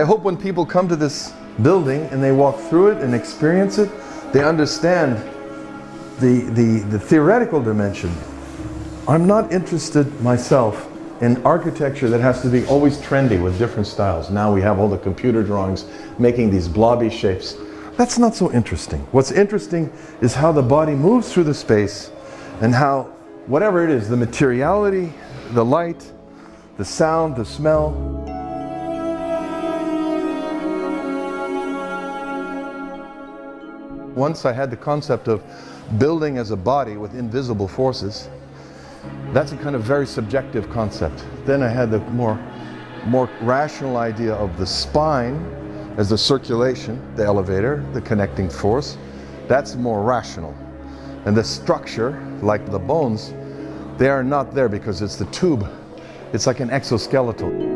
I hope when people come to this building and they walk through it and experience it, they understand the theoretical dimension. I'm not interested myself in architecture that has to be always trendy with different styles. Now we have all the computer drawings making these blobby shapes. That's not so interesting. What's interesting is how the body moves through the space and how, whatever it is, the materiality, the light, the sound, the smell. Once I had the concept of building as a body with invisible forces. That's a kind of very subjective concept. Then I had the more rational idea of the spine as the circulation, the elevator, the connecting force. That's more rational. And the structure, like the bones, they are not there because it's the tube. It's like an exoskeleton.